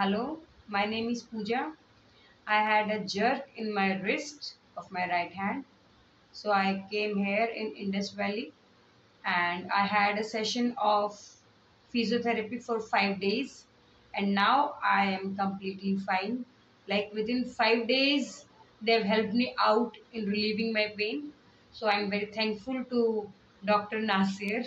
Hello, my name is Pooja. I had a jerk in my wrist of my right hand. So I came here in Indus Valley and I had a session of physiotherapy for 5 days, and now I am completely fine. Like within 5 days, they've helped me out in relieving my pain. So I'm very thankful to Dr. Nasir.